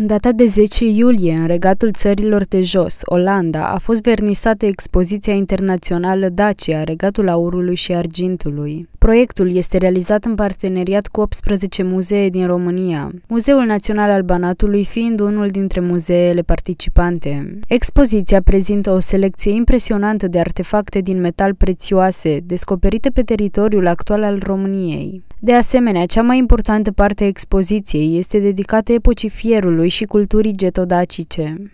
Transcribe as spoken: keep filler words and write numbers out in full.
În data de zece iulie, în Regatul Țărilor de Jos, Olanda, a fost vernisată expoziția internațională Dacia, Regatul Aurului și Argintului. Proiectul este realizat în parteneriat cu optsprezece muzee din România, Muzeul Național al Banatului fiind unul dintre muzeele participante. Expoziția prezintă o selecție impresionantă de artefacte din metal prețioase, descoperite pe teritoriul actual al României. De asemenea, cea mai importantă parte a expoziției este dedicată epocii fierului și culturii getodacice.